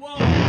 Whoa.